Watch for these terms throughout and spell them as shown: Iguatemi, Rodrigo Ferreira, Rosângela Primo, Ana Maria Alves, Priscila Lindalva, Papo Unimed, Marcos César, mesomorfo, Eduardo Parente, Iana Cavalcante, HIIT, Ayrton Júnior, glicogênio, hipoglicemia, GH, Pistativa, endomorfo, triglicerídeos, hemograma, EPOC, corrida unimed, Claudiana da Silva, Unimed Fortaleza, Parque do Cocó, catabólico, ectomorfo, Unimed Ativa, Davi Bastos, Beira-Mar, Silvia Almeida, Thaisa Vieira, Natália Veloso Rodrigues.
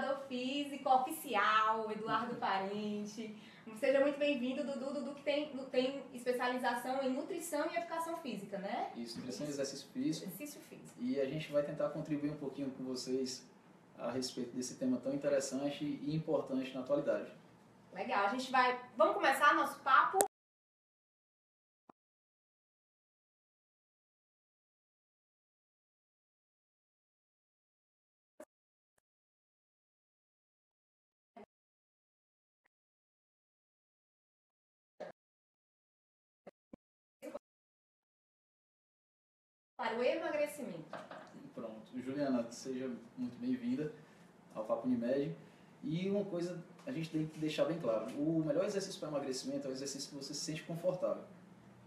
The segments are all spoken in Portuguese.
educador físico oficial, Eduardo Parente. Seja muito bem-vindo, Dudu, que tem especialização em nutrição e educação física, né? Isso, nutrição e exercício físico. Exercício físico. E a gente vai tentar contribuir um pouquinho com vocês a respeito desse tema tão interessante e importante na atualidade. Legal, a gente vai... Vamos começar nosso papo? Para o emagrecimento. Pronto. Juliana, seja muito bem-vinda ao Papo Unimed. E uma coisa a gente tem que deixar bem claro, o melhor exercício para emagrecimento é o exercício que você se sente confortável.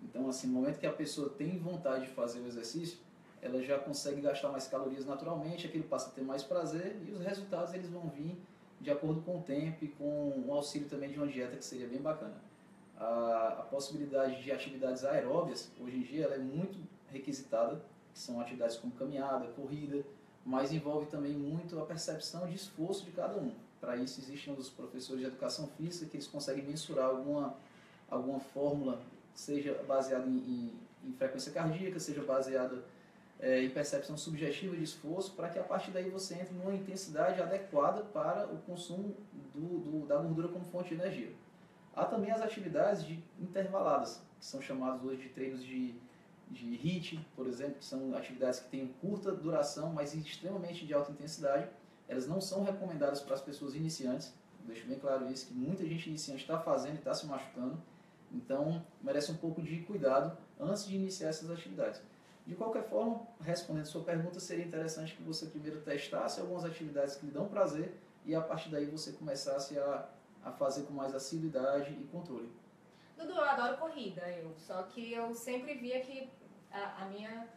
Então, assim, no momento que a pessoa tem vontade de fazer o exercício, ela já consegue gastar mais calorias naturalmente, aquilo passa a ter mais prazer e os resultados eles vão vir de acordo com o tempo e com o auxílio também de uma dieta que seria bem bacana. A possibilidade de atividades aeróbias, hoje em dia, ela é muito requisitada, que são atividades como caminhada, corrida, mas envolve também muito a percepção de esforço de cada um. Para isso existem os professores de educação física que eles conseguem mensurar alguma fórmula, seja baseada em frequência cardíaca, seja baseada em percepção subjetiva de esforço, para que a partir daí você entre numa intensidade adequada para o consumo da gordura como fonte de energia. Há também as atividades intervaladas, que são chamadas hoje de treinos de HIIT, por exemplo, que são atividades que têm curta duração, mas extremamente de alta intensidade. Elas não são recomendadas para as pessoas iniciantes. Eu deixo bem claro isso, que muita gente iniciante está fazendo e está se machucando. Então, merece um pouco de cuidado antes de iniciar essas atividades. De qualquer forma, respondendo a sua pergunta, seria interessante que você primeiro testasse algumas atividades que lhe dão prazer e a partir daí você começasse a fazer com mais assiduidade e controle. Dudu, eu adoro corrida, só que eu sempre via que a minha...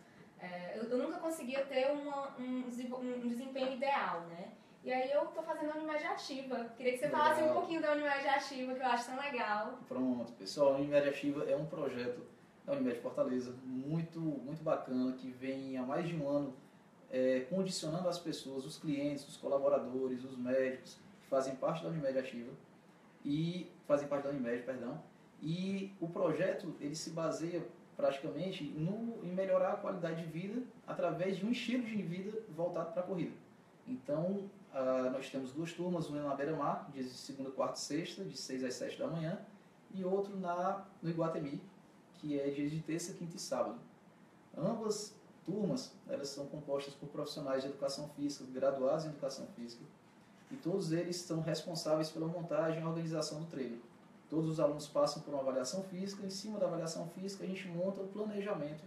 eu nunca conseguia ter um desempenho ideal, né? E aí eu tô fazendo a Unimed Ativa. Queria que você falasse um pouquinho da Unimed Ativa, que eu acho tão legal. Pronto, pessoal, a Unimed Ativa é um projeto da Unimed Fortaleza muito bacana, que vem há mais de um ano condicionando as pessoas, os clientes, os colaboradores, os médicos, que fazem parte da Unimed Ativa e fazem parte da Unimed, perdão. E o projeto, ele se baseia praticamente em melhorar a qualidade de vida através de um estilo de vida voltado para a corrida. Então, nós temos duas turmas, uma na Beira-Mar, de segunda, quarta e sexta, de 6 às 7 da manhã, e outro no Iguatemi, que é dia de terça, quinta e sábado. Ambas turmas, elas são compostas por profissionais de educação física, graduados em educação física, e todos eles são responsáveis pela montagem e organização do treino. Todos os alunos passam por uma avaliação física, em cima da avaliação física a gente monta o planejamento,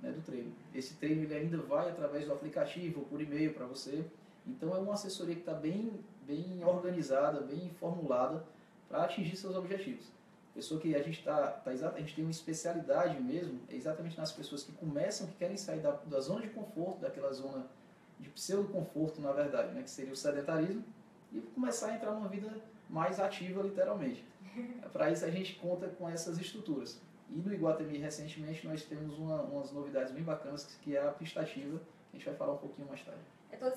né, do treino. Esse treino ele ainda vai através do aplicativo ou por e-mail para você, então é uma assessoria que está bem organizada, bem formulada para atingir seus objetivos. Pessoa que a gente tem uma especialidade mesmo, é exatamente nas pessoas que começam, que querem sair da zona de conforto, daquela zona de pseudo-conforto na verdade, né, que seria o sedentarismo, e começar a entrar numa vida mais ativa literalmente. Para isso a gente conta com essas estruturas. E no Iguatemi, recentemente, nós temos umas novidades bem bacanas, que é a Pistativa, que a gente vai falar um pouquinho mais tarde. É toda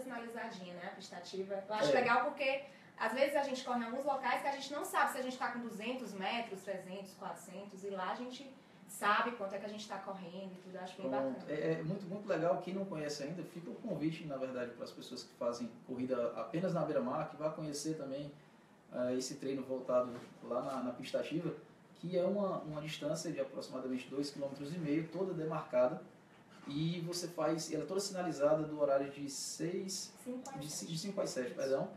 sinalizadinha, né, a Pistativa. Eu acho legal porque, às vezes, a gente corre em alguns locais que a gente não sabe se a gente está com 200 metros, 300, 400, e lá a gente sabe quanto é que a gente está correndo e tudo. Eu acho bem bacana. É muito legal. Quem não conhece ainda, fica o convite, na verdade, para as pessoas que fazem corrida apenas na beira-mar, que vá conhecer também esse treino voltado lá na Pistativa, que é uma distância de aproximadamente 2,5 km, toda demarcada, e você faz, ela é toda sinalizada do horário de 5 às 7, perdão,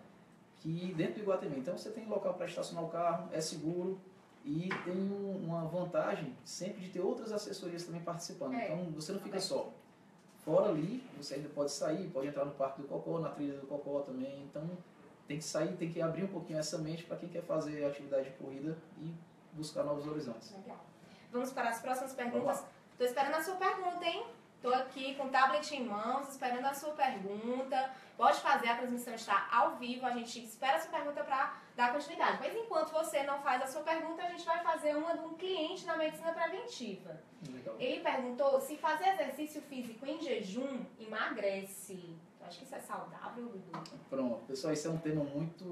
que dentro do Iguatemi. Então você tem local para estacionar o carro, é seguro, e tem uma vantagem sempre de ter outras assessorias também participando, então você não fica só. Fora ali, você ainda pode sair, pode entrar no Parque do Cocó, na trilha do Cocó também, então... Tem que sair, tem que abrir um pouquinho essa mente para quem quer fazer atividade de corrida e buscar novos horizontes. Legal. Vamos para as próximas perguntas. Estou esperando a sua pergunta, hein? Estou aqui com o tablet em mãos, esperando a sua pergunta. Pode fazer, a transmissão está ao vivo, a gente espera a sua pergunta para dar continuidade. Mas enquanto você não faz a sua pergunta, a gente vai fazer uma de um cliente na medicina preventiva. Legal. Ele perguntou se fazer exercício físico em jejum emagrece. acho que isso é saudável, Dudu. Pronto, pessoal, isso é um tema muito,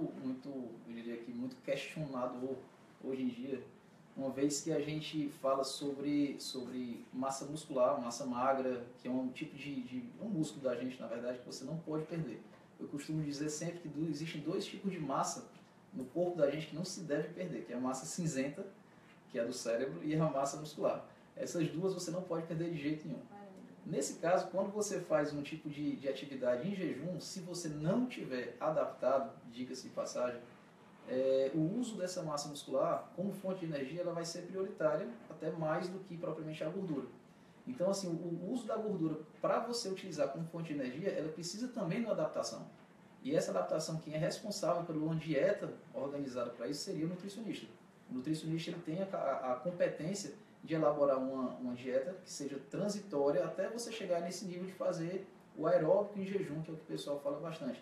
eu diria aqui, muito questionado hoje em dia, uma vez que a gente fala sobre massa muscular, massa magra, que é um tipo um músculo da gente, na verdade, que você não pode perder. Eu costumo dizer sempre que existem dois tipos de massa no corpo da gente que não se deve perder, que é a massa cinzenta, que é do cérebro, e a massa muscular. Essas duas você não pode perder de jeito nenhum. Nesse caso, quando você faz um tipo de atividade em jejum, se você não tiver adaptado, diga-se de passagem, o uso dessa massa muscular como fonte de energia, ela vai ser prioritária, até mais do que propriamente a gordura. Então, assim, o uso da gordura para você utilizar como fonte de energia, ela precisa também de uma adaptação. E essa adaptação, quem é responsável por uma dieta organizada para isso seria o nutricionista. O nutricionista, ele tem a competência de elaborar uma dieta que seja transitória até você chegar nesse nível de fazer o aeróbico em jejum, que é o que o pessoal fala bastante.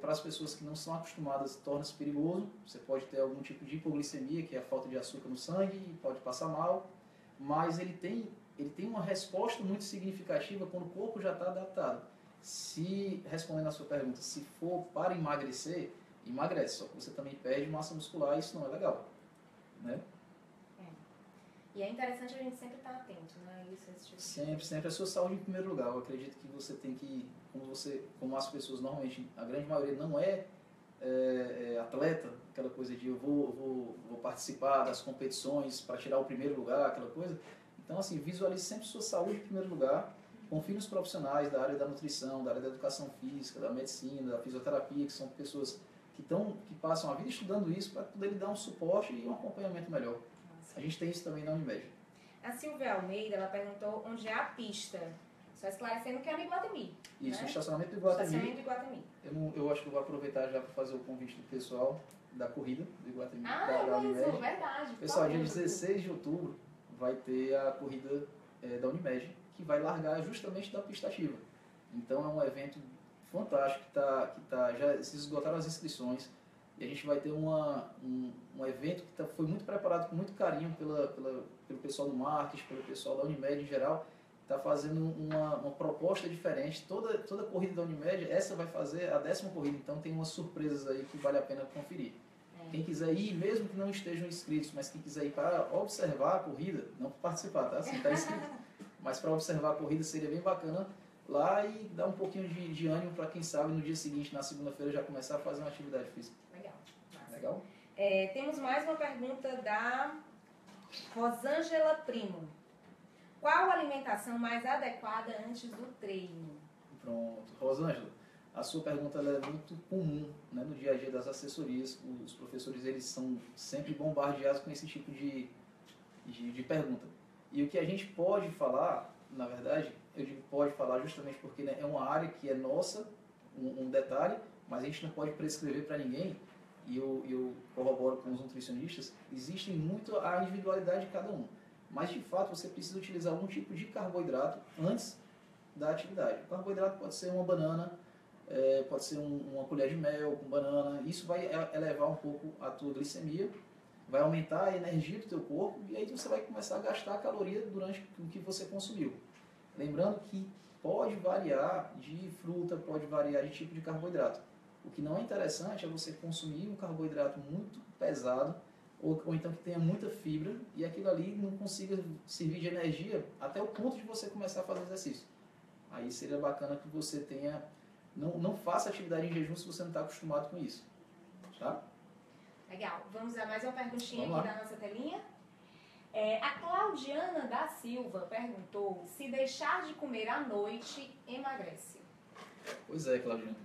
Para as pessoas que não são acostumadas, torna-se perigoso. Você pode ter algum tipo de hipoglicemia, que é a falta de açúcar no sangue, e pode passar mal. Mas ele tem uma resposta muito significativa quando o corpo já está adaptado. Se, respondendo à sua pergunta, se for para emagrecer, emagrece. Só que você também perde massa muscular e isso não é legal, né? E é interessante a gente sempre estar atento, né? Isso, esse tipo de... Sempre. A sua saúde em primeiro lugar. Eu acredito que você tem que, como as pessoas normalmente, a grande maioria não é atleta, aquela coisa de eu vou participar das competições para tirar o primeiro lugar, aquela coisa. Então, assim, visualize sempre sua saúde em primeiro lugar. Confie nos profissionais da área da nutrição, da área da educação física, da medicina, da fisioterapia, que são pessoas que passam a vida estudando isso para poder lhe dar um suporte e um acompanhamento melhor. A gente tem isso também na Unimed. A Silvia Almeida, ela perguntou onde é a pista. Só esclarecendo que é no Iguatemi. Isso, né? O estacionamento do Iguatemi. Eu acho que eu vou aproveitar já para fazer o convite do pessoal da corrida do Iguatemi. Da Unimed. Isso, verdade. Pessoal, dia 16 de outubro vai ter a corrida da Unimed, que vai largar justamente da Pistativa. Então é um evento fantástico, já se esgotaram as inscrições. E a gente vai ter um evento que foi muito preparado com muito carinho pelo pessoal do marketing, pelo pessoal da Unimed em geral. Está fazendo uma proposta diferente. Toda corrida da Unimed, essa vai fazer a 10ª corrida. Então tem umas surpresas aí que vale a pena conferir. Quem quiser ir, mesmo que não estejam inscritos, mas quem quiser ir para observar a corrida, não participar, tá? Assim, tá inscrito. Mas para observar a corrida seria bem bacana. Lá e dar um pouquinho de ânimo para quem sabe no dia seguinte, na segunda-feira, já começar a fazer uma atividade física. Legal. Temos mais uma pergunta da Rosângela Primo. Qual a alimentação mais adequada antes do treino? Pronto. Rosângela, a sua pergunta ela é muito comum, né, no dia a dia das assessorias. Os professores, eles são sempre bombardeados com esse tipo de pergunta. E o que a gente pode falar, na verdade... Eu digo pode falar justamente porque, né, é uma área que é nossa, um detalhe, mas a gente não pode prescrever para ninguém, e eu corroboro com os nutricionistas, existem muito a individualidade de cada um. Mas, de fato, você precisa utilizar algum tipo de carboidrato antes da atividade. O carboidrato pode ser uma banana, pode ser uma colher de mel com banana, isso vai elevar um pouco a tua glicemia, vai aumentar a energia do teu corpo, e aí você vai começar a gastar caloria durante o que você consumiu. Lembrando que pode variar de fruta, pode variar de tipo de carboidrato. O que não é interessante é você consumir um carboidrato muito pesado ou então que tenha muita fibra e aquilo ali não consiga servir de energia até o ponto de você começar a fazer exercício. Aí seria bacana que você tenha... Não faça atividade em jejum se você não está acostumado com isso. Tá? Legal. Vamos a mais uma perguntinha aqui da nossa telinha. A Claudiana da Silva perguntou se deixar de comer à noite emagrece. Pois é, Claudiana.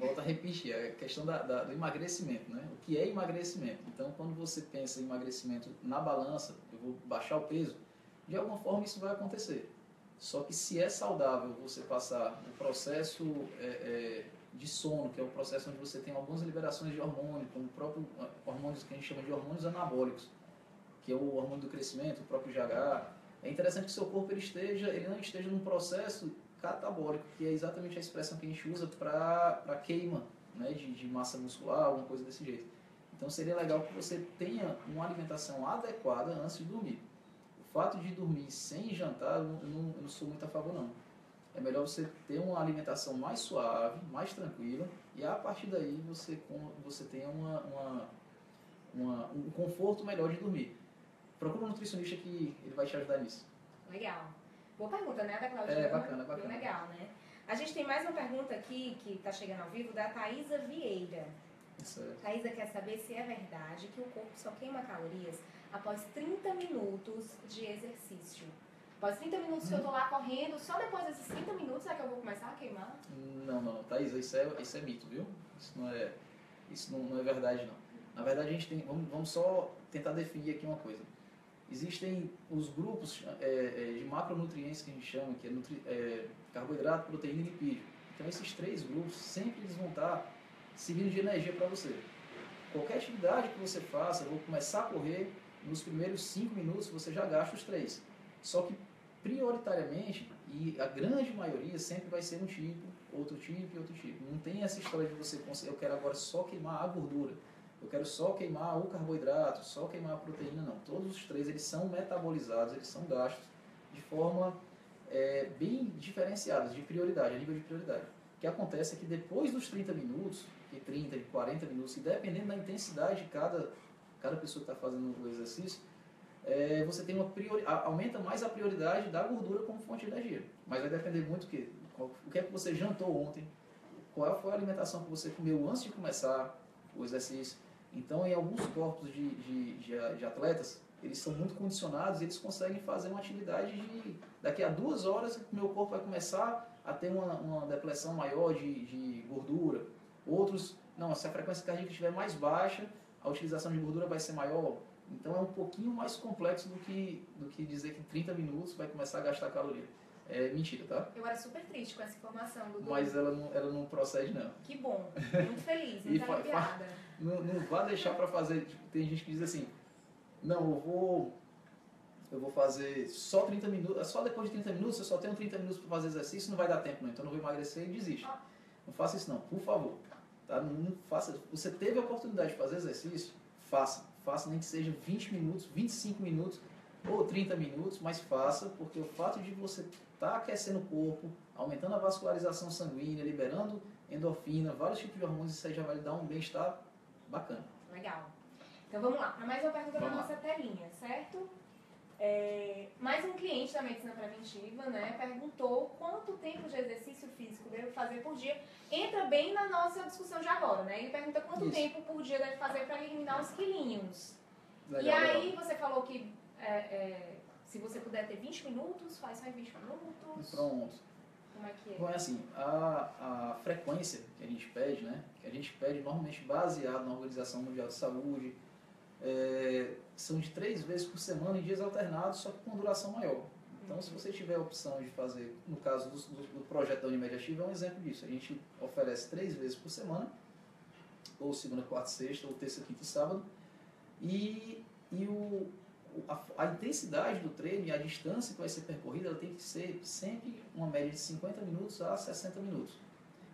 Volto a repetir, a questão do emagrecimento, né? O que é emagrecimento? Então, quando você pensa em emagrecimento na balança, eu vou baixar o peso, de alguma forma isso vai acontecer. Só que se é saudável você passar o processo de sono, que é o processo onde você tem algumas liberações de hormônio, como hormônios que a gente chama de hormônios anabólicos, que é o hormônio do crescimento, o próprio GH, é interessante que seu corpo ele não esteja num processo catabólico, que é exatamente a expressão que a gente usa para queima, né, de massa muscular, alguma coisa desse jeito. Então seria legal que você tenha uma alimentação adequada antes de dormir. O fato de dormir sem jantar, eu não sou muito a favor, não. é melhor você ter uma alimentação mais suave, mais tranquila, e a partir daí você tem um conforto melhor de dormir. Procura um nutricionista que ele vai te ajudar nisso. Legal. Boa pergunta, né, da Claudinha? É, bacana. Bem legal, né? A gente tem mais uma pergunta aqui, que está chegando ao vivo, da Thaisa Vieira. Certo. Thaisa quer saber se é verdade que o corpo só queima calorias após 30 minutos de exercício. Após 30 minutos que eu tô lá correndo, só depois desses 30 minutos é que eu vou começar a queimar? Não, Thaisa, isso é mito, viu? Isso não é verdade, não. Na verdade, a gente tem, vamos só tentar definir aqui uma coisa. Existem os grupos de macronutrientes que a gente chama, que é carboidrato, proteína e lipídio. Então, esses três grupos sempre eles vão estar servindo de energia para você. Qualquer atividade que você faça, eu vou começar a correr, nos primeiros 5 minutos você já gasta os três. Só que, prioritariamente, e a grande maioria sempre vai ser um tipo, outro tipo e outro tipo. Não tem essa história de você conseguir, eu quero agora só queimar a gordura. Eu quero só queimar o carboidrato, só queimar a proteína, não. Todos os três eles são metabolizados, eles são gastos de forma bem diferenciada, de prioridade, a nível de prioridade. O que acontece é que depois dos 30 minutos, de 30 e 40 minutos, e dependendo da intensidade de cada pessoa que está fazendo o exercício, você tem aumenta mais a prioridade da gordura como fonte de energia. Mas vai depender muito o que é que você jantou ontem, qual foi a alimentação que você comeu antes de começar o exercício. Então, em alguns corpos de atletas, eles são muito condicionados e eles conseguem fazer uma atividade daqui a 2 horas o meu corpo vai começar a ter uma depressão maior de gordura. Outros, não, se a frequência cardíaca estiver mais baixa, a utilização de gordura vai ser maior. Então, é um pouquinho mais complexo do que dizer que em 30 minutos vai começar a gastar caloria. É mentira, tá? Eu era super triste com essa informação, Dudu. Mas ela não procede, não. Que bom. Muito feliz, muito arrepiada. Não vá deixar pra fazer... Tipo, tem gente que diz assim, não, eu vou fazer só 30 minutos, só depois de 30 minutos, eu só tenho 30 minutos pra fazer exercício, não vai dar tempo, não. Então eu não vou emagrecer e desiste. Ah. Não faça isso, não. Por favor. Tá? Não faça. Você teve a oportunidade de fazer exercício, faça. Faça, nem que seja 20 minutos, 25 minutos ou 30 minutos, mas faça, porque o fato de você estar aquecendo o corpo, aumentando a vascularização sanguínea, liberando endorfina, vários tipos de hormônios, isso aí já vai dar um bem-estar bacana. Legal. Então vamos lá, para mais uma pergunta da nossa telinha, certo? Mais um cliente da medicina preventiva, né, perguntou quanto tempo de exercício físico devo fazer por dia. Entra bem na nossa discussão de agora, né? Ele pergunta quanto tempo por dia deve fazer para eliminar os quilinhos. Legal, e aí você falou que se você puder ter 20 minutos, faz só em 20 minutos. Pronto. Como é que é? Bom, é assim, a frequência que a gente pede, né? Que a gente pede normalmente baseado na Organização Mundial de Saúde, são de 3 vezes por semana em dias alternados, só que com duração maior. Então, se você tiver a opção de fazer, no caso do projeto da Unimed Ativa, é um exemplo disso. A gente oferece 3 vezes por semana, ou segunda, quarta, sexta, ou terça, quinta e sábado. A intensidade do treino e a distância que vai ser percorrida, ela tem que ser sempre uma média de 50 minutos a 60 minutos.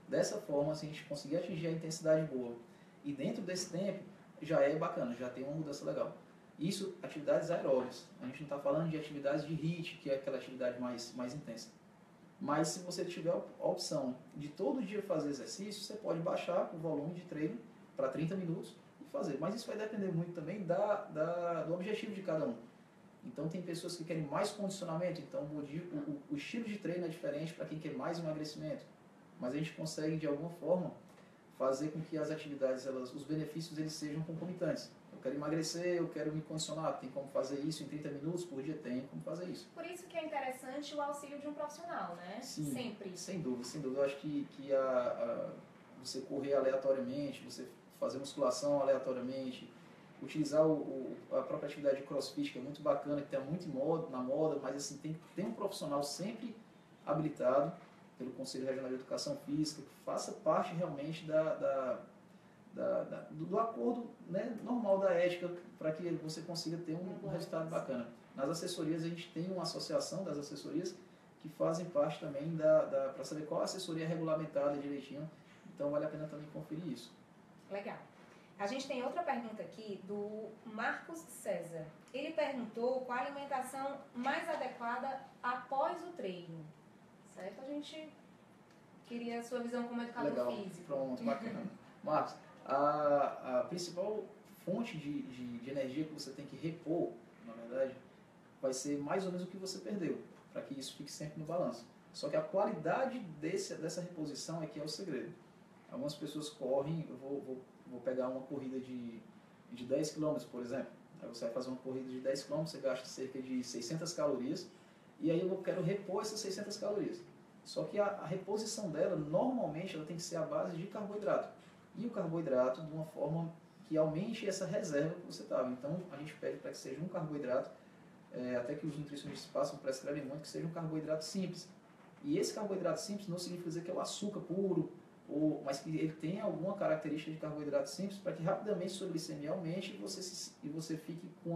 Dessa forma, se a gente conseguir atingir a intensidade boa e dentro desse tempo, já é bacana, já tem uma mudança legal. Isso, atividades aeróbicas. A gente não está falando de atividades de HIIT, que é aquela atividade mais intensa. Mas se você tiver a opção de todo dia fazer exercício, você pode baixar o volume de treino para 30 minutos e fazer. Mas isso vai depender muito também do objetivo de cada um. Então tem pessoas que querem mais condicionamento, então o estilo de treino é diferente para quem quer mais emagrecimento. Mas a gente consegue, de alguma forma, fazer com que as atividades, os benefícios, eles sejam concomitantes. Eu quero emagrecer, eu quero me condicionar, tem como fazer isso em 30 minutos por dia, tem como fazer isso. Por isso que é interessante o auxílio de um profissional, né? Sim, sempre. Sem dúvida, sem dúvida. Eu acho que você correr aleatoriamente, você fazer musculação aleatoriamente, utilizar a própria atividade de crossfit, que é muito bacana, que está muito na moda, mas assim, tem que ter um profissional sempre habilitado pelo Conselho Regional de Educação Física, que faça parte realmente do acordo, né, normal da ética, para que você consiga ter um resultado bacana. Nas assessorias, a gente tem uma associação das assessorias que fazem parte também para saber qual assessoria é regulamentada direitinho, então vale a pena também conferir isso. Legal. A gente tem outra pergunta aqui do Marcos César. Ele perguntou qual a alimentação mais adequada após o treino. Certo? A gente paciente. Queria a sua visão como educador físico. Pronto, bacana. Marcos, a principal fonte de energia que você tem que repor, na verdade, vai ser mais ou menos o que você perdeu, para que isso fique sempre no balanço. Só que a qualidade dessa reposição é que é o segredo. Algumas pessoas correm, eu vou pegar uma corrida de 10 km, por exemplo. Aí você vai fazer uma corrida de 10 km, você gasta cerca de 600 calorias, e aí eu quero repor essas 600 calorias. Só que a reposição dela, normalmente, ela tem que ser à base de carboidrato. E o carboidrato de uma forma que aumente essa reserva que você estava. Então, a gente pede para que seja um carboidrato, até que os nutricionistas prescrevem muito, que seja um carboidrato simples. E esse carboidrato simples não significa dizer que é o açúcar puro, mas que ele tem alguma característica de carboidrato simples para que rapidamente sua glicemia aumente e você fique com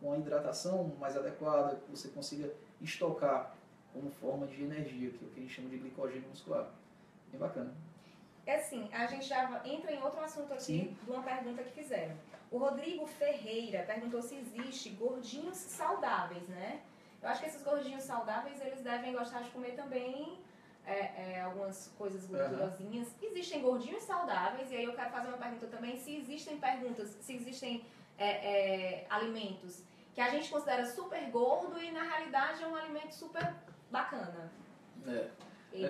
uma hidratação mais adequada, que você consiga estocar como forma de energia, que é o que a gente chama de glicogênio muscular. Bem bacana. É assim, a gente já entra em outro assunto aqui. Sim. De uma pergunta que fizeram. O Rodrigo Ferreira perguntou se existe gordinhos saudáveis, né? Eu acho que esses gordinhos saudáveis, eles devem gostar de comer também algumas coisas gordurosinhas. Uhum. Existem gordinhos saudáveis, e aí eu quero fazer uma pergunta também, se existem alimentos que a gente considera super gordo e na realidade é um alimento super bacana. É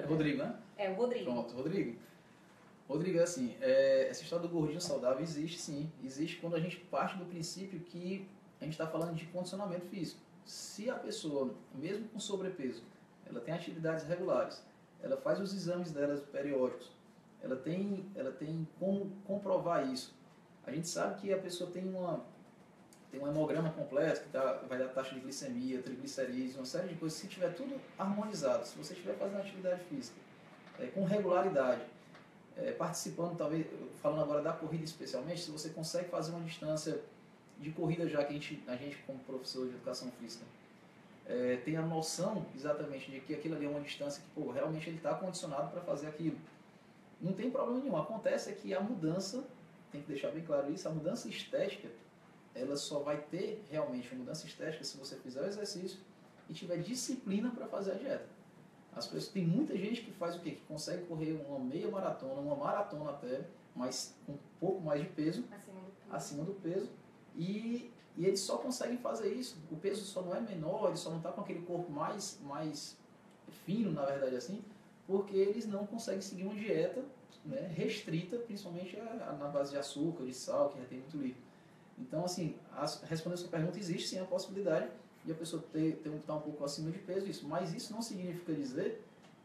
o Rodrigo, né? É, o Rodrigo. Pronto, Rodrigo, assim, essa história do gordinho saudável existe, sim. Existe quando a gente parte do princípio que a gente está falando de condicionamento físico. Se a pessoa, mesmo com sobrepeso, ela tem atividades regulares, ela faz os exames delas periódicos, ela tem como comprovar isso. A gente sabe que a pessoa tem um hemograma completo, que vai dar taxa de glicemia, triglicerídeos, uma série de coisas. Se tiver tudo harmonizado, se você estiver fazendo atividade física com regularidade, participando, talvez, falando agora da corrida especialmente, se você consegue fazer uma distância de corrida, já que a gente como professor de educação física, tem a noção exatamente de que aquilo ali é uma distância que, pô, realmente ele está condicionado para fazer aquilo. Não tem problema nenhum. Acontece é que a mudança, tem que deixar bem claro isso, a mudança estética, ela só vai ter realmente uma mudança estética se você fizer o exercício e tiver disciplina para fazer a dieta. Tem muita gente que faz o quê? Que consegue correr uma meia maratona, uma maratona até, mas com um pouco mais de peso, acima do peso, e eles só conseguem fazer isso. O peso só não é menor, ele só não está com aquele corpo mais fino, na verdade, assim, porque eles não conseguem seguir uma dieta, né, restrita, principalmente na base de açúcar, de sal, que retém muito líquido. Então, assim, respondendo a sua pergunta, existe sim a possibilidade de a pessoa estar um pouco acima de peso, isso. Mas isso não significa dizer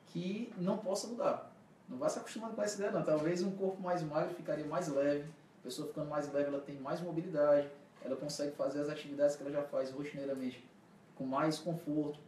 que não possa mudar. Não vai se acostumando com essa ideia, não. Talvez um corpo mais magro ficaria mais leve. A pessoa ficando mais leve, ela tem mais mobilidade, ela consegue fazer as atividades que ela já faz rotineiramente com mais conforto.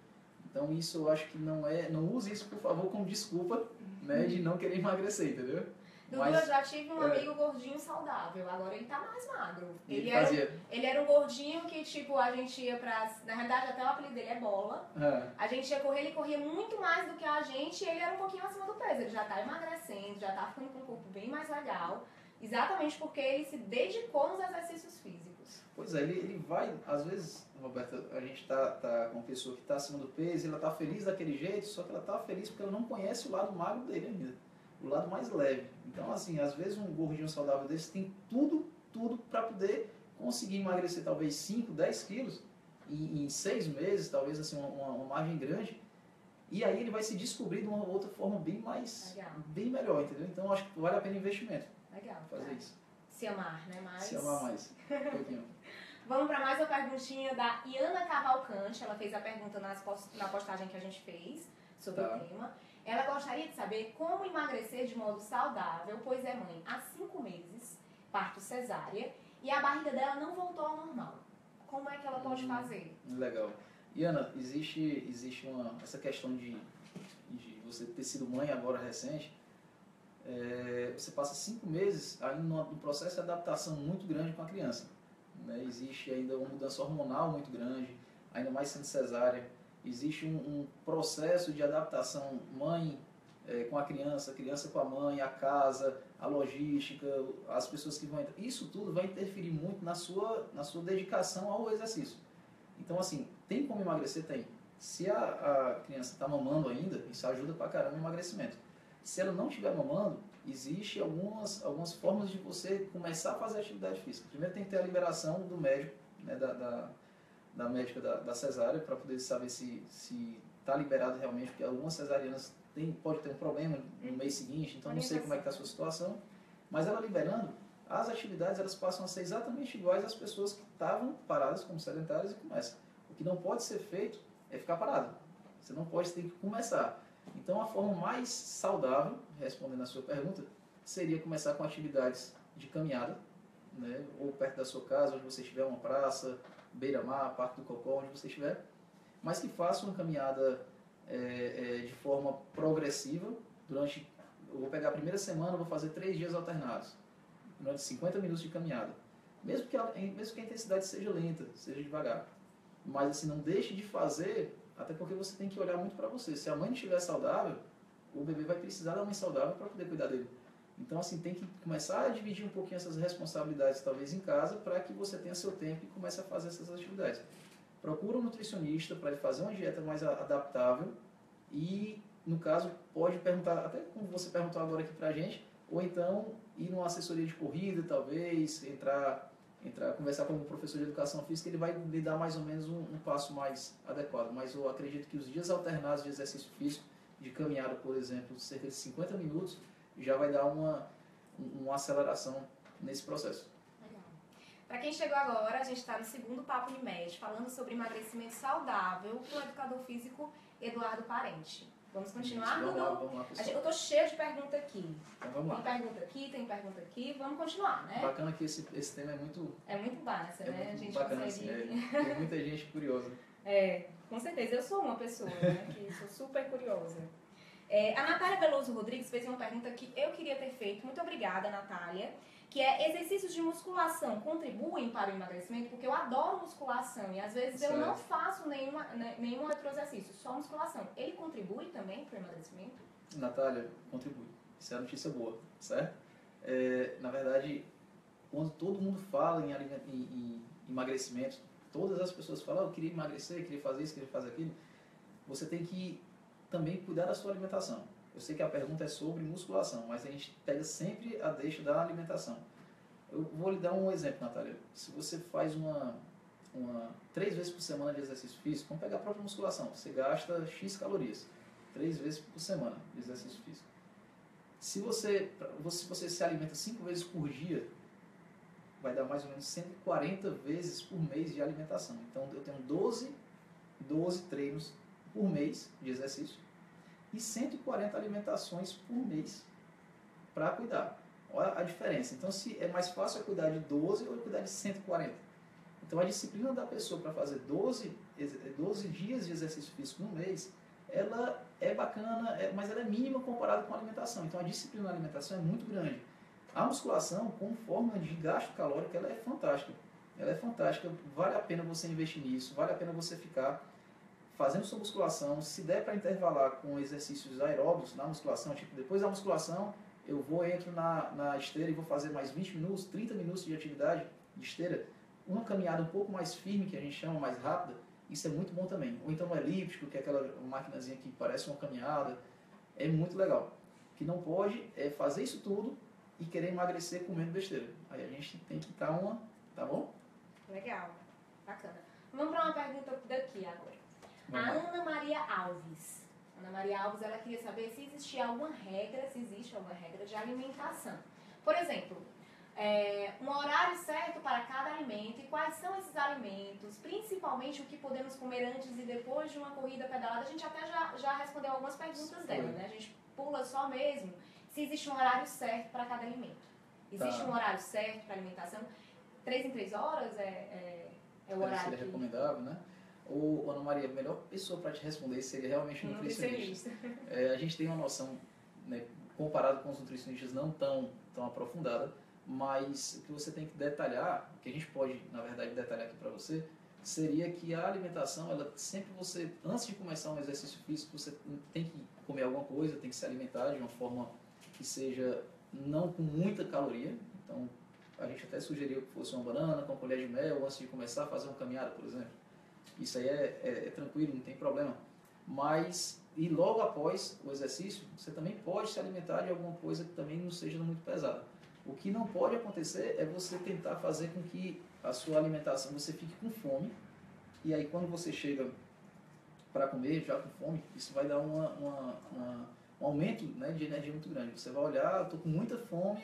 Então, isso eu acho que não use isso, por favor, como desculpa, né, de não querer emagrecer, entendeu? Dudu, eu já tive um amigo gordinho saudável, agora ele tá mais magro. Ele era um gordinho que, tipo, a gente ia pra... Na realidade, até o apelido dele é Bola. É. A gente ia correr, ele corria muito mais do que a gente e ele era um pouquinho acima do peso. Ele já tá emagrecendo, já tá ficando com um corpo bem mais legal, exatamente porque ele se dedicou nos exercícios físicos. Pois é, ele vai... Às vezes, Roberta, a gente tá com uma pessoa que tá acima do peso, ela tá feliz daquele jeito, só que ela tá feliz porque ela não conhece o lado magro dele ainda. O lado mais leve. Então, assim, às vezes um gordinho saudável desse tem tudo para poder conseguir emagrecer talvez 5, 10 quilos em 6 meses, talvez assim, uma margem grande. E aí ele vai se descobrir de uma outra forma bem melhor, entendeu? Então, acho que vale a pena o investimento. Legal. Fazer isso. Se amar, né? Se amar mais. Um pouquinho. Vamos para mais uma perguntinha da Iana Cavalcante. Ela fez a pergunta na postagem que a gente fez sobre o tema. Ela gostaria de saber como emagrecer de modo saudável, pois é mãe há 5 meses, parto cesárea, e a barriga dela não voltou ao normal. Como é que ela pode fazer? Legal. Iana, existe essa questão de você ter sido mãe agora recente, você passa 5 meses ainda num processo de adaptação muito grande com a criança, né? Existe ainda uma mudança hormonal muito grande, ainda mais sendo cesárea. Existe um processo de adaptação mãe com a criança com a mãe, a casa, a logística, as pessoas que vão entrar. Isso tudo vai interferir muito na sua dedicação ao exercício. Então, assim, tem como emagrecer? Tem. Se a criança está mamando ainda, isso ajuda pra caramba no emagrecimento. Se ela não estiver mamando, existe algumas formas de você começar a fazer atividade física. Primeiro tem que ter a liberação do médico, né, da médica da cesárea, para poder saber se está liberado realmente, porque algumas cesarianas pode ter um problema no mês seguinte, então não sei como é que está a sua situação. Mas ela liberando, as atividades elas passam a ser exatamente iguais às pessoas que estavam paradas como sedentárias e começam. O que não pode ser feito é ficar parado. Você não pode, ter que começar. Então a forma mais saudável, respondendo a sua pergunta, seria começar com atividades de caminhada, né? Ou perto da sua casa, onde você estiver, uma praça, Beira-Mar, Parque do Cocó, onde você estiver, mas que faça uma caminhada de forma progressiva. Eu vou pegar a primeira semana, vou fazer 3 dias alternados, durante 50 minutos de caminhada, mesmo que a intensidade seja lenta, seja devagar. Mas assim, não deixe de fazer, até porque você tem que olhar muito para você. Se a mãe não estiver saudável, o bebê vai precisar da mãe saudável para poder cuidar dele. Então assim, tem que começar a dividir um pouquinho essas responsabilidades, talvez em casa, para que você tenha seu tempo e comece a fazer essas atividades. Procura um nutricionista para ele fazer uma dieta mais adaptável e, no caso, pode perguntar, até como você perguntou agora aqui para a gente, ou então ir numa assessoria de corrida, talvez, conversar com um professor de educação física, ele vai lhe dar mais ou menos um passo mais adequado. Mas eu acredito que os dias alternados de exercício físico, de caminhada, por exemplo, cerca de 50 minutos, já vai dar uma aceleração nesse processo. Legal. Para quem chegou agora, a gente está no segundo Papo Unimed, falando sobre emagrecimento saudável com o educador físico Eduardo Parente. Vamos continuar, Dudu? Vamos lá, pessoal. Eu estou cheio de pergunta aqui. Então vamos lá. Tem pergunta aqui, Vamos continuar, né? Bacana que esse tema é muito... É muito massa, né? Muito a gente bacana, consegue... assim, tem muita gente curiosa. É, com certeza. Eu sou uma pessoa, né? Que sou super curiosa. É, a Natália Veloso Rodrigues fez uma pergunta que eu queria ter feito. Muito obrigada, Natália. Que é, exercícios de musculação contribuem para o emagrecimento? Porque eu adoro musculação e às vezes eu não faço nenhum outro exercício, só musculação. Ele contribui também para o emagrecimento? Natália, contribui. Isso é a notícia boa, certo? Na verdade, quando todo mundo fala em emagrecimento, todas as pessoas falam, eu queria emagrecer, eu queria fazer isso, eu queria fazer aquilo. Você tem que também cuidar da sua alimentação. Eu sei que a pergunta é sobre musculação, mas a gente pega sempre a deixa da alimentação. Eu vou lhe dar um exemplo, Natália. Se você faz 3 vezes por semana de exercício físico, vamos pegar a própria musculação, você gasta X calorias, 3 vezes por semana de exercício físico. Se você se alimenta 5 vezes por dia, vai dar mais ou menos 140 vezes por mês de alimentação. Então eu tenho 12 treinos por mês de exercício, e 140 alimentações por mês para cuidar. Olha a diferença. Então, se é mais fácil eu cuidar de 12 ou eu cuidar de 140. Então, a disciplina da pessoa para fazer 12 dias de exercício físico no mês, ela é bacana, mas ela é mínima comparada com a alimentação. Então, a disciplina na alimentação é muito grande. A musculação, como forma de gasto calórico, ela é fantástica. Ela é fantástica. Vale a pena você investir nisso, vale a pena você ficar fazendo sua musculação. Se der para intervalar com exercícios aeróbicos na musculação, tipo, depois da musculação eu entro na esteira e vou fazer mais 20 minutos, 30 minutos de atividade de esteira, uma caminhada um pouco mais firme, que a gente chama, mais rápida, isso é muito bom também. Ou então o elíptico, que é aquela maquinazinha que parece uma caminhada, é muito legal. O que não pode é fazer isso tudo e querer emagrecer comendo besteira. Aí a gente tem que dar uma... Tá bom? Legal, bacana. Vamos para uma pergunta daqui agora. A Ana Maria Alves. Ana Maria Alves, ela queria saber se existia alguma regra, de alimentação. Por exemplo, um horário certo para cada alimento, e quais são esses alimentos, principalmente o que podemos comer antes e depois de uma corrida pedalada. A gente até já respondeu algumas perguntas dela, né? A gente pula só mesmo se existe um horário certo para cada alimento. Existe um horário certo para alimentação? 3 em 3 horas é o horário seria recomendável, né? Ou, Ana Maria, a melhor pessoa para te responder seria realmente um nutricionista. A gente tem uma noção, né, comparado com os nutricionistas, não tão aprofundada, mas o que você tem que detalhar, o que a gente pode, na verdade, detalhar aqui para você, seria que a alimentação, antes de começar um exercício físico, você tem que comer alguma coisa, tem que se alimentar de uma forma que seja não com muita caloria. Então, a gente até sugeriu que fosse uma banana com colher de mel antes de começar a fazer uma caminhada, por exemplo. Isso aí é tranquilo, não tem problema. Mas, e logo após o exercício, você também pode se alimentar de alguma coisa que também não seja muito pesada. O que não pode acontecer é você tentar fazer com que a sua alimentação, você fique com fome, e aí quando você chega para comer já com fome, isso vai dar um aumento, né, de energia muito grande. Você vai olhar, estou com muita fome,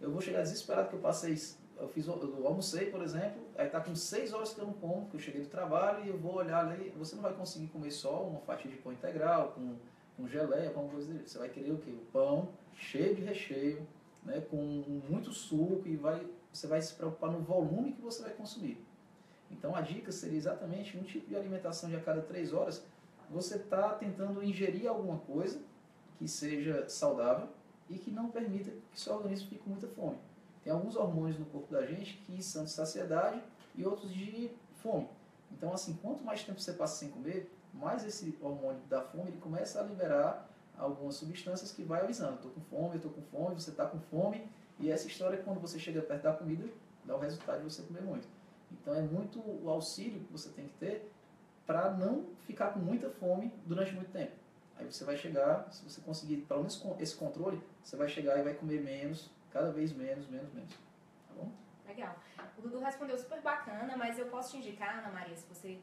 eu vou chegar desesperado que eu passei, eu almocei, por exemplo, aí está com 6 horas que eu não como, que eu cheguei do trabalho, e eu vou olhar ali, você não vai conseguir comer só uma fatia de pão integral, com geleia, com alguma coisa dele. Você vai querer o quê? O pão cheio de recheio, né, com muito suco, e você vai se preocupar no volume que você vai consumir. Então a dica seria exatamente um tipo de alimentação de a cada 3 horas, você está tentando ingerir alguma coisa que seja saudável e que não permita que seu organismo fique com muita fome. Tem alguns hormônios no corpo da gente que são de saciedade e outros de fome. Então, assim, quanto mais tempo você passa sem comer, mais esse hormônio da fome ele começa a liberar algumas substâncias que vai avisando. Estou com fome, você está com fome. E essa história é quando você chega perto da comida, dá o resultado de você comer muito. Então, é muito o auxílio que você tem que ter para não ficar com muita fome durante muito tempo. Aí você vai chegar, se você conseguir pelo menos com esse controle, você vai chegar e vai comer menos, cada vez menos, tá bom? Legal. O Dudu respondeu super bacana, mas eu posso te indicar, Ana Maria, se você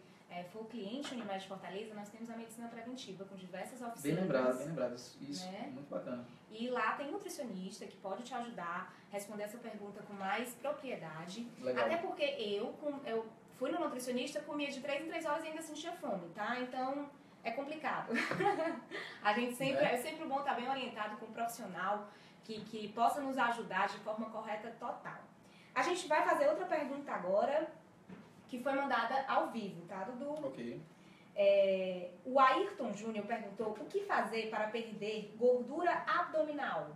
for cliente Unimed Fortaleza, nós temos a medicina preventiva com diversas oficinas. Bem lembrado, isso, né? Muito bacana. E lá tem nutricionista que pode te ajudar a responder essa pergunta com mais propriedade. Legal. Até porque eu fui no nutricionista, comia de 3 em 3 horas e ainda sentia fome, tá? Então é complicado. A gente sempre, é sempre bom estar bem orientado com um profissional que possa nos ajudar de forma correta total. A gente vai fazer outra pergunta agora, que foi mandada ao vivo, tá, Dudu? Ok. O Ayrton Júnior perguntou o que fazer para perder gordura abdominal.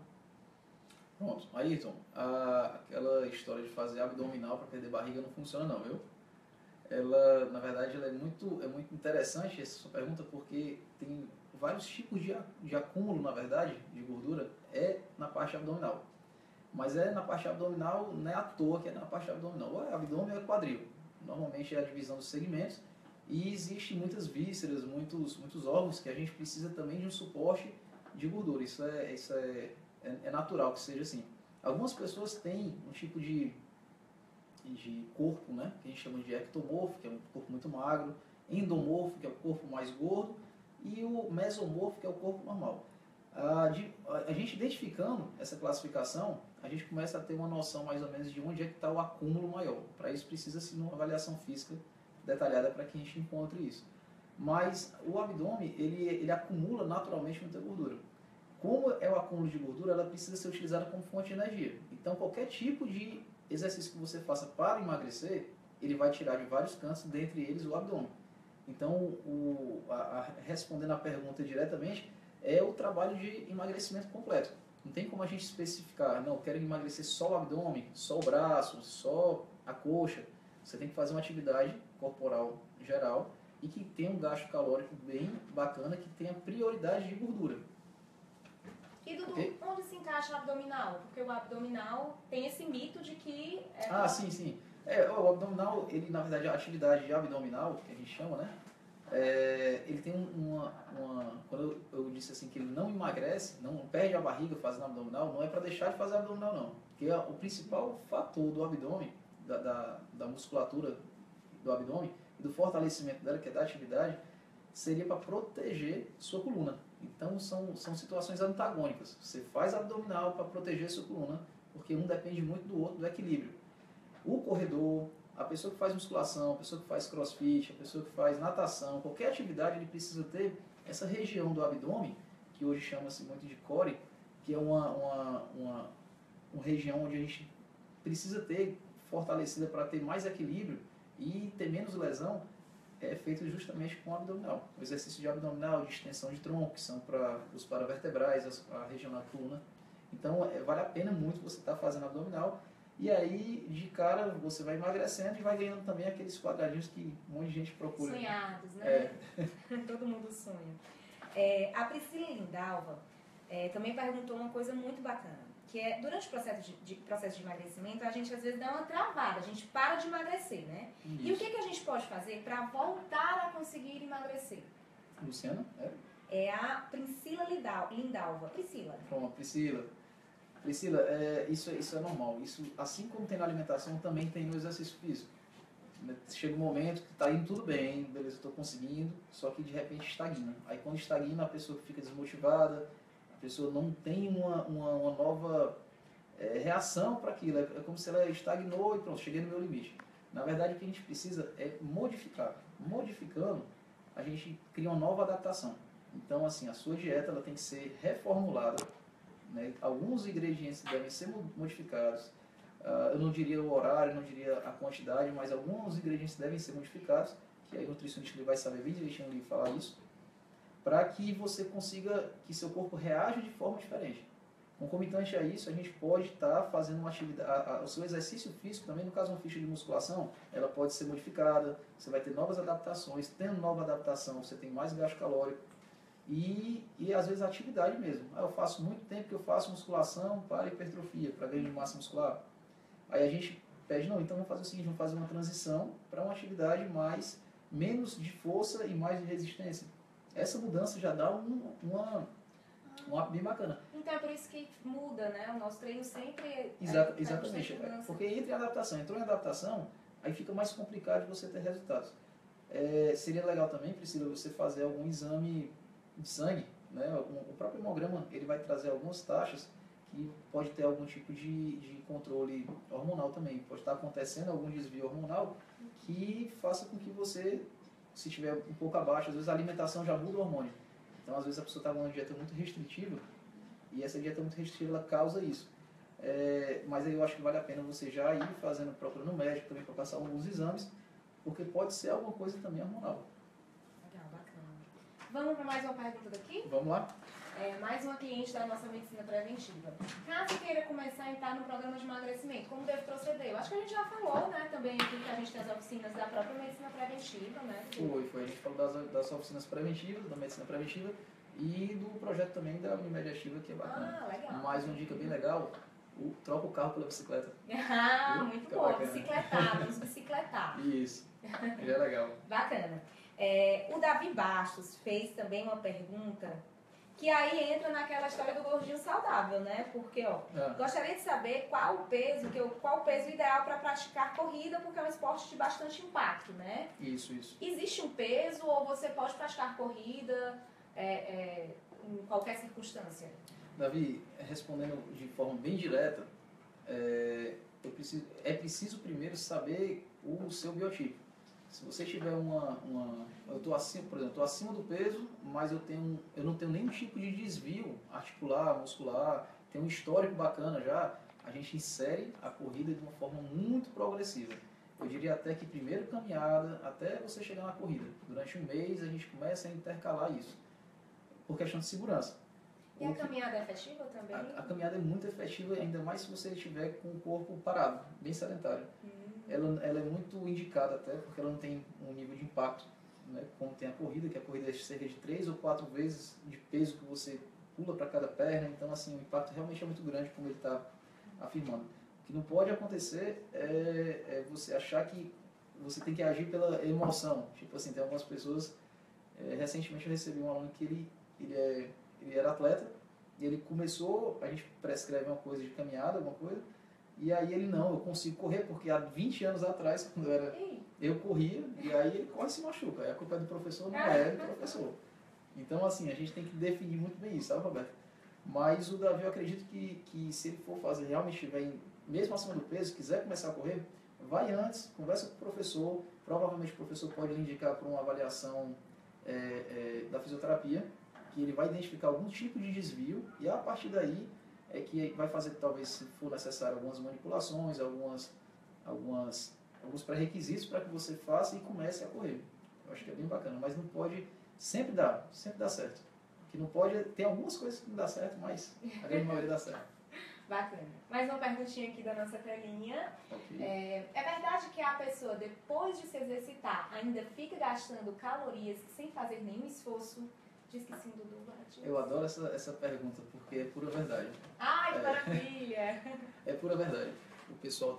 Pronto, Ayrton, aquela história de fazer abdominal para perder barriga não funciona não, viu? Ela, na verdade, ela é muito interessante essa sua pergunta, porque tem vários tipos de acúmulo, na verdade, de gordura, na parte abdominal. Mas na parte abdominal, não é à toa que é na parte abdominal. Ou é abdômen ou é quadril. Normalmente é a divisão dos segmentos. E existem muitas vísceras, muitos órgãos que a gente precisa também de um suporte de gordura. Isso é natural que seja assim. Algumas pessoas têm um tipo de corpo, né, que a gente chama de ectomorfo, que é um corpo muito magro, endomorfo, que é o corpo mais gordo, e o mesomorfo, que é o corpo normal. A gente identificando essa classificação, a gente começa a ter uma noção mais ou menos de onde é que está o acúmulo maior. Para isso precisa-se de uma avaliação física detalhada para que a gente encontre isso. Mas o abdômen, ele acumula naturalmente muita gordura. Como é o acúmulo de gordura, ela precisa ser utilizada como fonte de energia. Então qualquer tipo de exercício que você faça para emagrecer, ele vai tirar de vários cantos, dentre eles o abdômen. Então, respondendo a pergunta diretamente, é o trabalho de emagrecimento completo. Não tem como a gente especificar, não, quero emagrecer só o abdômen, só o braço, só a coxa. Você tem que fazer uma atividade corporal geral e que tenha um gasto calórico bem bacana, que tenha prioridade de gordura. E, Dudu, okay? Onde se encaixa o abdominal? Porque o abdominal tem esse mito de que... Sim. O abdominal, na verdade, a atividade de abdominal, que a gente chama, né? Ele tem quando eu disse assim que ele não emagrece, não perde a barriga fazendo abdominal, não é para deixar de fazer abdominal, não. Porque o principal fator do abdômen, da musculatura do abdômen, e do fortalecimento dela, que é da atividade, seria para proteger sua coluna. Então são situações antagônicas. Você faz abdominal para proteger sua coluna, porque um depende muito do outro, do equilíbrio. O corredor, a pessoa que faz musculação, a pessoa que faz crossfit, a pessoa que faz natação, qualquer atividade, ele precisa ter essa região do abdômen, que hoje chama-se muito de core, que é uma região onde a gente precisa ter fortalecida para ter mais equilíbrio e ter menos lesão. É feito justamente com o abdominal. O exercício de abdominal, de extensão de tronco, que são para os paravertebrais, a região da coluna. Então, vale a pena muito você estar fazendo abdominal. E aí, de cara, você vai emagrecendo e vai ganhando também aqueles quadradinhos que um monte de gente procura. Sonhados, né? Todo mundo sonha. A Priscila Lindalva também perguntou uma coisa muito bacana, que é, durante o processo de emagrecimento, a gente às vezes dá uma travada, a gente para de emagrecer, né? Isso. E o que a gente pode fazer para voltar a conseguir emagrecer? Luciana? É a Priscila Lindalva. Priscila. Pronto, Priscila. Priscila, isso é normal. Isso, assim como tem na alimentação, também tem no exercício físico. Chega um momento que está indo tudo bem, beleza, estou conseguindo, só que de repente estagna. Aí quando estagna, a pessoa fica desmotivada, a pessoa não tem uma nova reação para aquilo. É como se ela estagnou e pronto, cheguei no meu limite. Na verdade, o que a gente precisa é modificar. Modificando, a gente cria uma nova adaptação. Então, assim, a sua dieta ela tem que ser reformulada, né? Alguns ingredientes devem ser modificados. Eu não diria o horário, não diria a quantidade, mas alguns ingredientes devem ser modificados, que aí o nutricionista ele vai saber bem direitinho ele falar isso, para que você consiga que seu corpo reaja de forma diferente. Concomitante a isso, a gente pode estar fazendo uma atividade, o seu exercício físico também, no caso uma ficha de musculação, ela pode ser modificada, você vai ter novas adaptações, tendo nova adaptação, você tem mais gasto calórico, e às vezes a atividade mesmo. Eu faço muito tempo que eu faço musculação para hipertrofia, para ganho de massa muscular. Aí a gente pede, não, então vamos fazer o seguinte, vamos fazer uma transição para uma atividade menos de força e mais de resistência. Essa mudança já dá um up bem bacana. Então é por isso que muda, né? O nosso treino sempre... Exatamente, porque entre a adaptação, entrou em adaptação, aí fica mais complicado de você ter resultados. Seria legal também, Priscila, você fazer algum exame de sangue, né? O próprio hemograma, ele vai trazer algumas taxas, e pode ter algum tipo de controle hormonal também. Pode estar acontecendo algum desvio hormonal que faça com que você, se estiver um pouco abaixo, às vezes a alimentação já muda o hormônio. Então, às vezes a pessoa está numa dieta muito restritiva e essa dieta muito restritiva ela causa isso. Mas aí eu acho que vale a pena você já ir procurando um médico também para passar alguns exames, porque pode ser alguma coisa também hormonal. Legal, bacana. Vamos para mais uma pergunta daqui? Vamos lá. Mais uma cliente da nossa medicina preventiva. Caso queira começar a entrar no programa de emagrecimento, como deve proceder? Eu acho que a gente já falou, né, também aqui que a gente tem as oficinas da própria medicina preventiva, né? Foi. A gente falou das oficinas preventivas, da medicina preventiva e do projeto também da Unimed Ativa, que é bacana. Ah, legal. Mais uma dica bem legal, troca o carro pela bicicleta. Ah, muito boa, vamos bicicletar. Isso, já é legal. Bacana. O Davi Bastos fez também uma pergunta... Que aí entra naquela história do gordinho saudável, né? Porque, gostaria de saber qual o peso ideal para praticar corrida, porque é um esporte de bastante impacto, né? Isso. Existe um peso ou você pode praticar corrida em qualquer circunstância? Davi, respondendo de forma bem direta, é preciso primeiro saber o seu biotipo. Se você tiver eu estou acima do peso, mas eu não tenho nenhum tipo de desvio articular, muscular, tenho um histórico bacana já, a gente insere a corrida de uma forma muito progressiva. Eu diria até que primeiro caminhada, até você chegar na corrida. Durante um mês a gente começa a intercalar isso, por questão de segurança. E a caminhada é efetiva também? A caminhada é muito efetiva, ainda mais se você estiver com o corpo parado, bem sedentário. Ela é muito indicada até, porque ela não tem um nível de impacto, né? Como tem a corrida, que a corrida é cerca de 3 ou 4 vezes de peso que você pula para cada perna, então assim, o impacto realmente é muito grande, como ele está afirmando. O que não pode acontecer é você achar que você tem que agir pela emoção. Tipo assim, tem algumas pessoas, recentemente eu recebi um aluno que ele era atleta, e ele começou, a gente prescreve uma coisa de caminhada, alguma coisa, e aí ele, não, eu consigo correr, porque há 20 anos atrás, quando eu corria, e aí ele corre e se machuca. Aí a culpa é do professor, não é do professor. Então, assim, a gente tem que definir muito bem isso, sabe, Roberto? Mas o Davi, eu acredito que se ele for fazer, realmente estiver, mesmo acima do peso, quiser começar a correr, vai antes, conversa com o professor, provavelmente o professor pode lhe indicar para uma avaliação da fisioterapia, que ele vai identificar algum tipo de desvio, e a partir daí é que vai fazer, talvez, se for necessário, algumas manipulações, alguns pré-requisitos para que você faça e comece a correr. Eu acho que é bem bacana, mas não pode... Sempre dá certo. Que não pode... Tem algumas coisas que não dá certo, mas a grande maioria dá certo. Bacana. Mais uma perguntinha aqui da nossa telinha. Okay. É verdade que a pessoa, depois de se exercitar, ainda fica gastando calorias sem fazer nenhum esforço? Diz que sim, Dudu. Eu adoro essa pergunta, porque é pura verdade. Ai, que maravilha! É pura verdade. O pessoal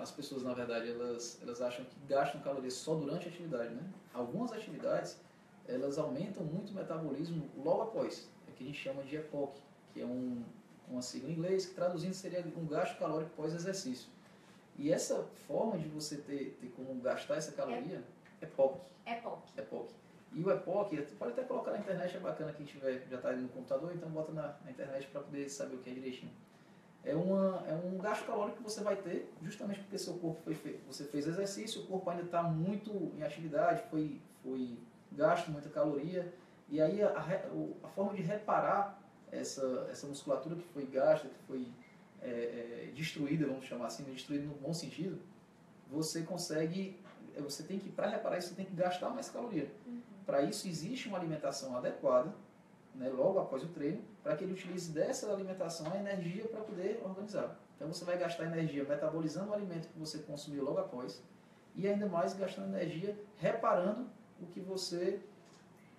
as pessoas, na verdade, elas acham que gastam calorias só durante a atividade, né? Algumas atividades, elas aumentam muito o metabolismo logo após. É o que a gente chama de EPOC, que é uma sigla em inglês, que traduzindo seria um gasto calórico pós-exercício. E essa forma de você ter como gastar essa caloria é EPOC. EPOC. E o EPOC, pode até colocar na internet, é bacana quem tiver, já está no computador, então bota na internet para poder saber o que é direitinho. É um gasto calórico que você vai ter justamente porque seu corpo você fez exercício, o corpo ainda está muito em atividade, foi gasto muita caloria, e aí a forma de reparar essa musculatura que foi gasta, que foi destruída, vamos chamar assim, destruída no bom sentido, você tem que, para reparar isso, você tem que gastar mais caloria. Para isso existe uma alimentação adequada, né, logo após o treino, para que ele utilize dessa alimentação a energia para poder organizar. Então você vai gastar energia metabolizando o alimento que você consumiu logo após e ainda mais gastando energia reparando o que você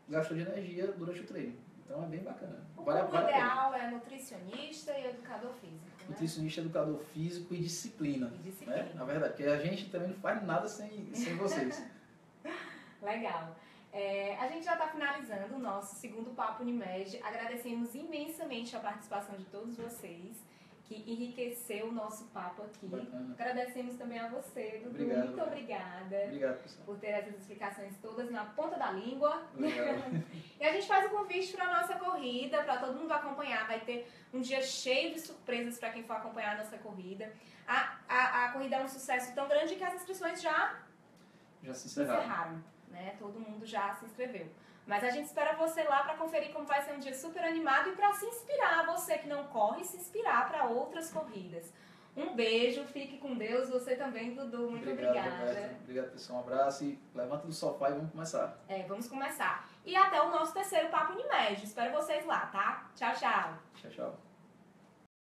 gastou de energia durante o treino. Então é bem bacana. O ideal é nutricionista e educador físico, né? Nutricionista, educador físico e disciplina. Né? Na verdade, porque a gente também não faz nada sem vocês. Legal. A gente já está finalizando o nosso segundo Papo Unimed. Agradecemos imensamente a participação de todos vocês, que enriqueceu o nosso papo aqui. Bacana. Agradecemos também a você, Dudu. Obrigado, muito obrigada. Obrigado, pessoal, por ter essas explicações todas na ponta da língua. E a gente faz o convite para a nossa corrida, para todo mundo acompanhar. Vai ter um dia cheio de surpresas para quem for acompanhar a nossa corrida. A corrida é um sucesso tão grande que as inscrições já se encerraram. Né? Todo mundo já se inscreveu. Mas a gente espera você lá para conferir como vai ser um dia super animado e para se inspirar, você que não corre, se inspirar para outras corridas. Um beijo, fique com Deus, você também, Dudu. Muito obrigada. Obrigado, pessoal. Um abraço e levanta do sofá e vamos começar. Vamos começar. E até o nosso terceiro Papo Unimed. Espero vocês lá, tá? Tchau, tchau. Tchau, tchau.